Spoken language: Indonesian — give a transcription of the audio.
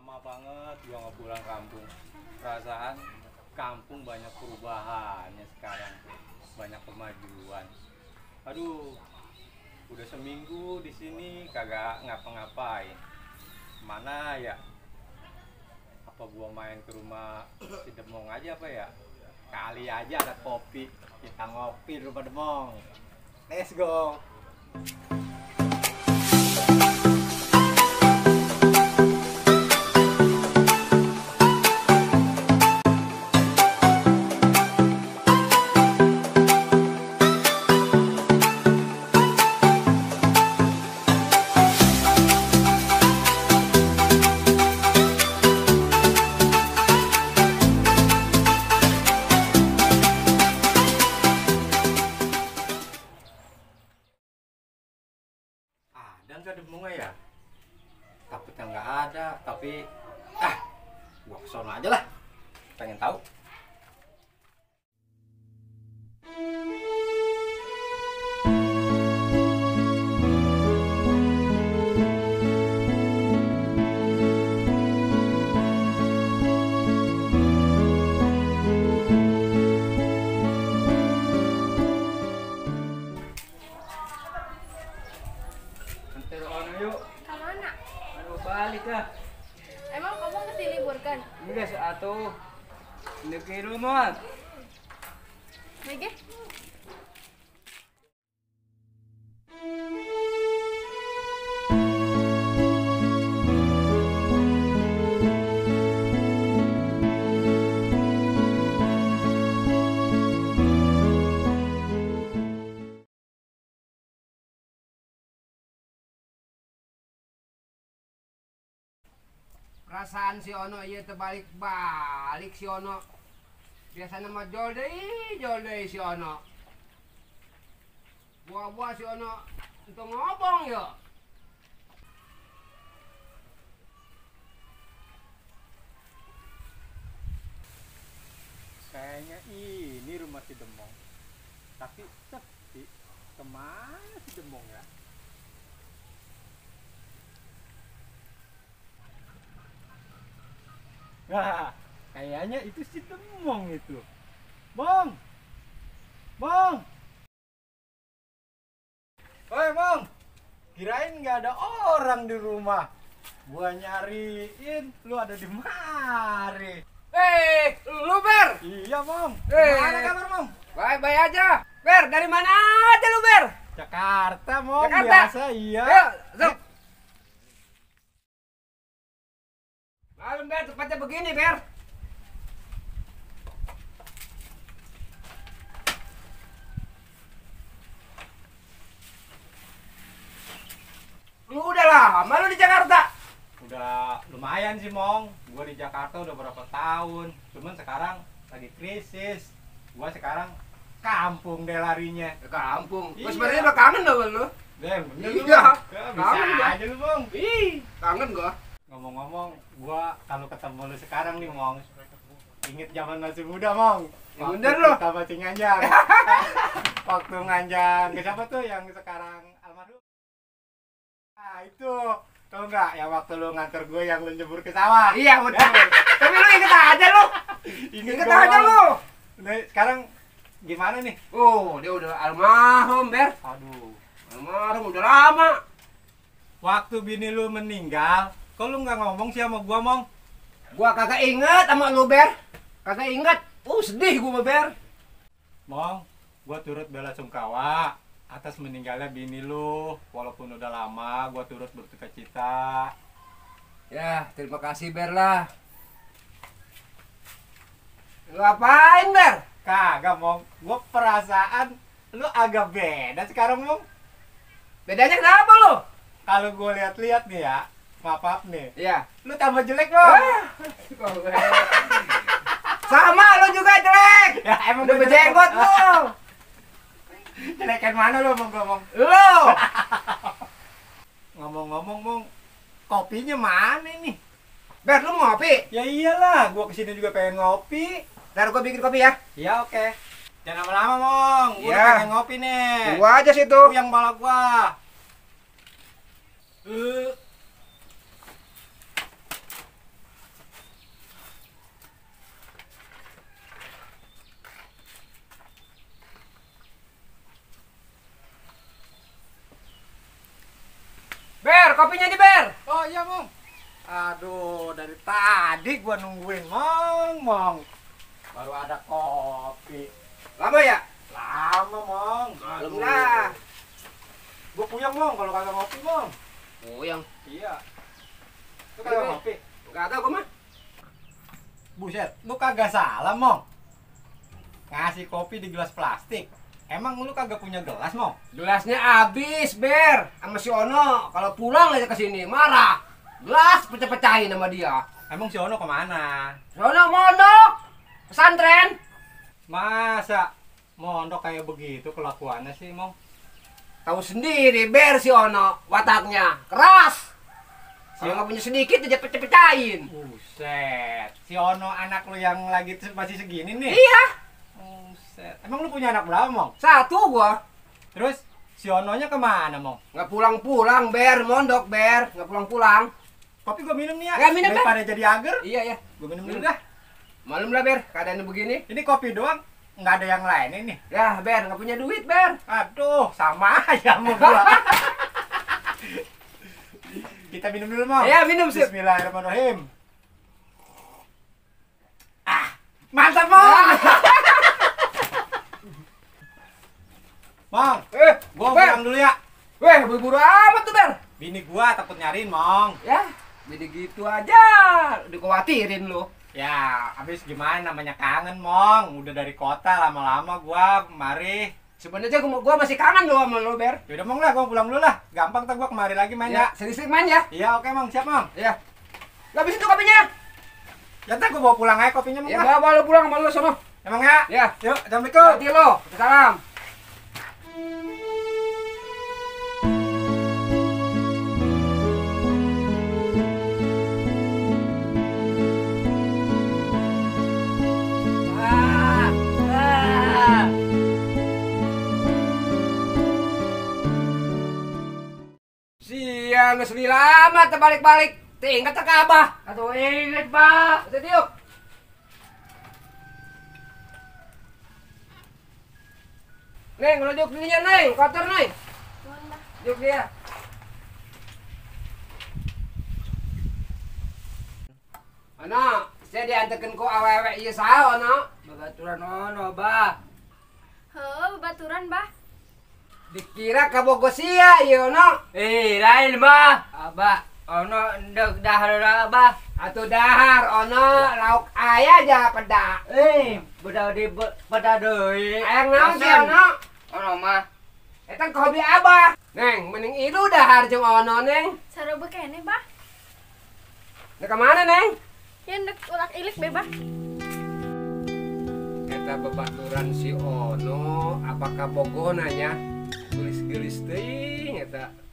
Lama banget juga nggak pulang kampung. Perasaan kampung banyak perubahannya sekarang, banyak kemajuan. Aduh, udah seminggu di sini kagak ngapa-ngapain. Mana ya? Apa gua main ke rumah si Demong aja apa ya? Kali aja ada kopi, kita ngopi di rumah Demong. Let's go. Ya, takutnya nggak ada, tapi gua kesana aja lah, pengen tahu. Emang kamu ngerti libur kan? Enggak seatu. Niki rumah. Niki? Perasaan si Ono iya terbalik-balik si Ono. Biasanya mah joldei si Ono. Buah-buah si Ono untuk ngobong yuk. Kayaknya ini rumah si Demong. Tapi sepi. Kemana si Demong ya? Nah, kayaknya itu si Demong itu. Bong! Bong! Woi Bong! Kirain nggak ada orang di rumah. Gua nyariin, lu ada di mari. Hei, lu Ber! Iya Bong, gimana kabar Bong? Baik-baik aja. Ber, dari mana aja lu Ber? Jakarta Bong, biasa iya. Ayo, malam Ber, tempatnya begini Ber. Lu udah lama lu di Jakarta? Udah lumayan sih Mong, gua di Jakarta udah berapa tahun. Cuman sekarang lagi krisis. Gua sekarang kampung deh larinya. Kampung? Gua sebenarnya udah kangen loh lu. Deh, bener lu. Iya, kangen aja lu Mong. Ih, kangen gua. Ngomong-ngomong, gua kalau ketemu lu sekarang nih Mong, inget zaman masih muda Mong. Ya bener loh. Kita masih nganjang. Waktu nganjang, siapa tuh yang sekarang almarhum? Ah itu, tau nggak? Yang waktu lu nganter gue yang lu nyebur ke sawah. Iya bener. Tapi lu inget aja lu. Inget aja lu. Nah, sekarang gimana nih? Oh, dia udah almarhum Ber. Aduh, almarhum udah lama. Waktu bini lu meninggal. Kok lu nggak ngomong sih sama gua Mong? Gua kagak inget sama lu Ber. Kagak inget. Sedih gua Ber. Mong, gua turut bela sungkawa atas meninggalnya bini lu. Walaupun udah lama, gua turut berduka cita. Ya, terima kasih Ber lah. Lu apain Ber? Kagak Mong, gua perasaan lu agak beda sekarang Mong. Bedanya kenapa lu? Kalau gua lihat-lihat nih ya. Maaf nih. Iya. Lu tambah jelek loh. Sama lu juga jelek. Ya emang udah berjenggot lu. Jelekan mana lu ngomong? Lu. Ngomong-ngomong Mong, kopinya mana nih? Ber, lu mau ngopi? Ya iyalah, gua kesini juga pengen ngopi. Ntar gua bikin kopi ya. Iya oke. Jangan lama-lama Mong, gua pengen ngopi nih. Gua aja situ. Yang balak gua. kopinya nih, Ber. Oh iya, Mong. Aduh, dari tadi gua nungguin Mong. Baru ada kopi. Lama ya? Lama, Mong. Belum lah. Gua puyeng, Mong, kalau kagak ngopi, Mong. Puyeng? Iya. Lu kagak ngopi? Enggak tahu gua mah. Buset, lu kagak salah, Mong. Ngasih kopi di gelas plastik. Emang lu kagak punya gelas, Mong? Gelasnya habis, Ber, sama si Ono. Kalau pulang aja ke sini, marah. Gelas pecah-pecahin sama dia. Emang si Ono kemana? Si Ono mondok, pesantren. Masa mondok kayak begitu kelakuannya sih, Mong? Tahu sendiri, Ber, si Ono wataknya keras. Si Ono punya sedikit aja pecah-pecahin. Buset, si Ono anak lu yang lagi masih segini nih? Iya. Emang lu punya anak berapa, Mong? Satu gua. Terus si Ononya kemana, Mong? Nggak pulang-pulang, Ber, mondok, Ber, nggak pulang-pulang. Kopi gua minum nih ya. Nggak minum, daripada jadi ager. Iya ya. Gua minum dulu dah. Malum lah, Ber, keadaannya begini. Ini kopi doang, nggak ada yang lain ini. Ya, Ber, nggak punya duit, Ber. Aduh, sama aja sama gua. Kita minum dulu, Mong. Iya, minum sih. Bismillahirrahmanirrahim. Ah, mantap, Mong. Mong, gua pulang dulu ya. Weh, buru-buru amat tuh, Ber. Bini gua takut nyariin, Mong. Ya, bini gitu aja dikhawatirin lu. Ya, habis gimana namanya kangen, Mong. Udah dari kota lama-lama gua kemari. Sebenarnya gua masih kangen loh sama lu, Ber. Yaudah, Mong lah, gua pulang dulu lah. Gampang tak gua kemari lagi main ya. Sering-sering main ya? Iya, oke, Mong. Siap, Mong. Iya. Habisin tuh kopinya. Ya, ntar gua bawa pulang aja kopinya, Mong. Ya, bawa lu pulang sama lu sono. Emang ya? Iya. Yuk, assalamualaikum. Hati lu. Salam. Siang Sri lama terbalik-balik, tingkat terkabah. Atau ingat, Pak. Setiuk. Neng, kalau juk dirinya, Neng, kotor, Neng. Juk dia. Ono, saya diantekin ku awewe iya sao, Ono. Babaturan Ono, Bah. Heuh, babaturan, Bah. Dikira kabogosia, iya, Ono. Lain, Bah. Abah, Ono ndek dahar, Abah. Atuh dahar, Ono, lauk ayah aja peda. Beda di peda doi. Ayah ngau, Ono. Ono mah eta hobi Abah. Neng, mending ilu dahar jeung Ono, Neng. Sareubeuk keneh, Bah. Nah, kemana, Neng? Ya ndek ulak ilik be, Bah. Eta babaturan si Ono, apakah bogona nya? Gelis-gelis teuing eta.